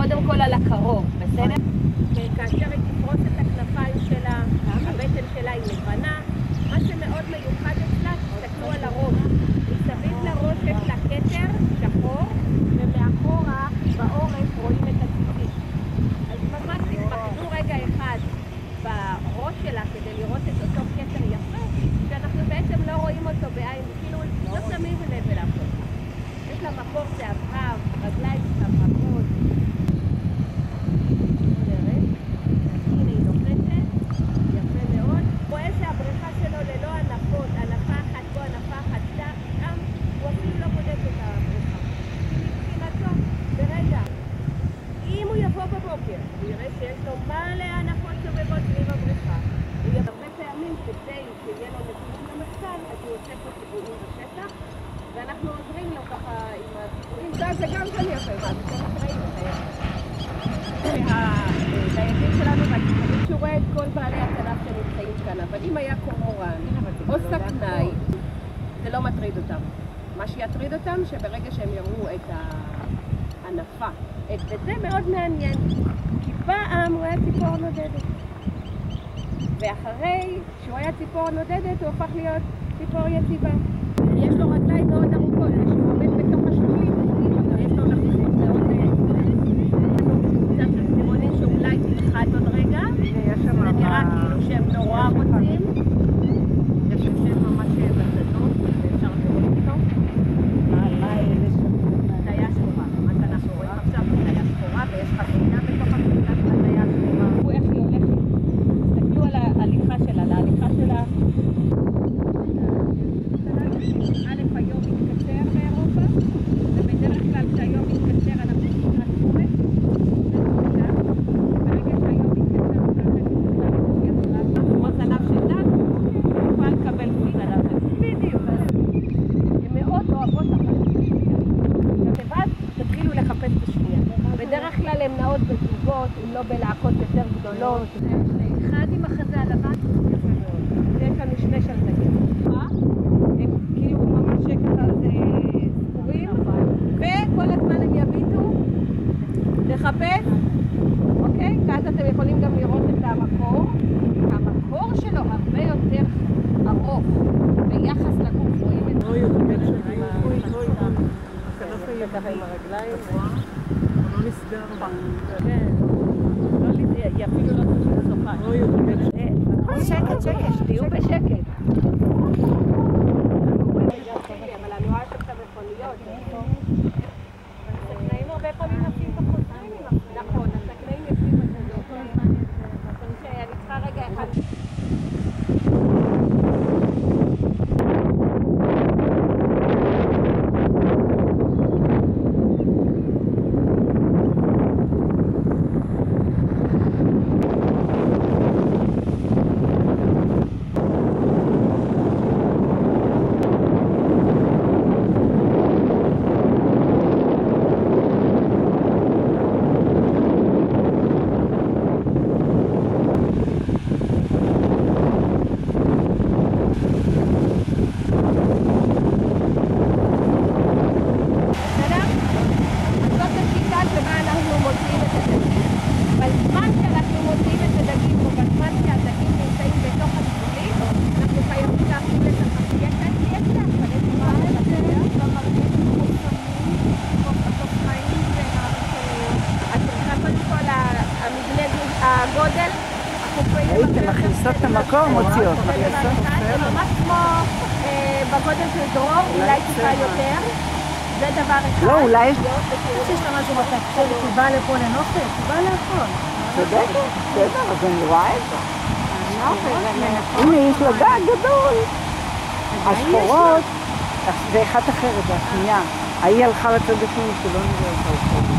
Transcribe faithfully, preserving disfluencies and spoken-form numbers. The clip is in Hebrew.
קודם כל על הקרוב, בסדר? וכאשר היא תפרוס את הכנפיים שלה, הבטן שלה היא לבנה. מה שמאוד מיוחד אצלה, תסתכלו על הראש. מסביב לראש יש לה כתר שחור, ומאחורה בעורף רואים את הציצית. אז ממש תתמקדו רגע אחד בראש שלה כדי לראות את אותו כתר יפה, שאנחנו בעצם לא רואים אותו בעין, כאילו לא שמים לב אליו. יש לה מקור זהב, רגליים חכמות. הנה היא נוחתת, יפה מאוד. רואה שהבריכה שלו ללא ענפות, ענפה אחת פה, ענפה אחת שם, הוא אפילו לא בודק את הבריכה. מבחינתו, ברגע, אם הוא יבוא בבוקר, הוא יראה שיש לו מלא ענפות סובבות סביב הבריכה. הוא יבוא הרבה פעמים כדי שיהיה לו נתונים למשקל, אז הוא עושה פה סיבובים בשטח. ואנחנו עוזרים לו ככה עם הסיפורים. זה גם כאן יפה, זה מפרעים אותה. והדייגים שלנו והסיפורים שהוא רואה את כל בעלי הכנף שנמצאים כאן, אבל אם היה קומורן או סכנאי, זה לא מטריד אותם. מה שיטריד אותם שברגע שהם יראו את הענפה, וזה מאוד מעניין, כי פעם הוא היה ציפור נודדת. ואחרי שהוא היה ציפור נודדת, הוא הפך להיות ציפור יציבה. יש לו רגליים מאוד ארוכות, כשהוא עומד בתוך השבילים, יש לו לחזות מאוד קצת לסימונים שאולי תלחת עוד רגע, זה נראה כאילו שהם נורא רוצים. יש שם ממש בצדות, ואפשר לראות אותו. תהיה שחורה, ממש אנחנו רואים עכשיו תהיה שחורה, ויש חזינה בתוך החזינה של התהיה שחורה. תראו איך היא הולכת, תסתכלו על ההליכה שלה, על ההליכה שלה. א' היום מתקצר באירופה, ובדרך כלל כשהיום מתקצר אנחנו נקרא חורף, זה תקצר, ברגע שהיום מתקצר אנחנו נקרא חורף, כמו זנב שלנו, הוא כבר לקבל פי זנב שלנו. בדיוק. הן מאוד אוהבות החלטים. לבד תתחילו לחפש בשנייה. בדרך כלל הן נעות בזוגות, אם לא בלהקות יותר גדולות. אחד עם החזה הלבן, זה כאן משמש על זקן. מה? כאילו ממש ככה זה ספורים, וכל הזמן הם יביטו, לחפש, אוקיי? ואז אתם יכולים גם לראות את המקור. המקור שלו הרבה יותר ארוך, ביחס לגוף רואים את זה. אוי, הוא בגלל שרואים, אוי, אוי, הכנף היפה עם הרגליים, הוא לא נסגר בה. כן, היא אפילו לא תשאיר סופה. אוי, הוא בגלל שרואים. שקט, שקט, תהיו בשקט. אבל אני רואה שעכשיו מכוניות, הסכנאים הרבה פעמים נפים וחוזרים עם החוזרים. נכון, הסכנאים נפים בחוזרים. אני צריכה רגע אחד. מוציאות. זה ממש כמו בגודל של דרור, אולי טיפה יותר. זה דבר אחד. לא, אולי יש... יש לה משהו מתקצת, היא באה לפה לנופל, היא באה לאכול. צודקת, בסדר, אז אני רואה את זה. הנה, יש לה גג גדול. השחורות, זה אחת אחרת, השנייה. ההיא הלכה לצד השני שלא נראה את זה.